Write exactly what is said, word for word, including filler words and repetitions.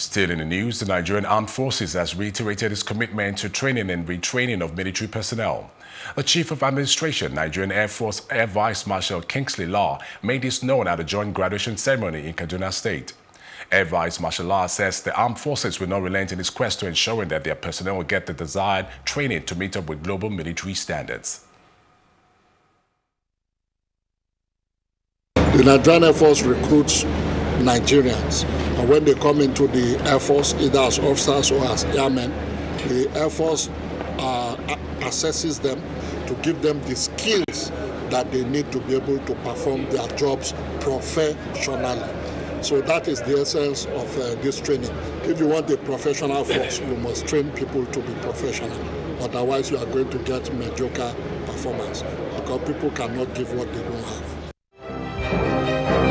Still in the news, the Nigerian Armed Forces has reiterated its commitment to training and retraining of military personnel. The Chief of Administration, Nigerian Air Force Air Vice Marshal Kingsley Law, made this known at a joint graduation ceremony in Kaduna State. Air Vice Marshal Law says the armed forces will not relent in its quest to ensuring that their personnel will get the desired training to meet up with global military standards. The Nigerian Air Force recruits Nigerians, and when they come into the Air Force, either as officers or as airmen, the Air Force uh, assesses them to give them the skills that they need to be able to perform their jobs professionally. So that is the essence of uh, this training. If you want a professional force, you must train people to be professional. Otherwise, you are going to get mediocre performance because people cannot give what they don't have.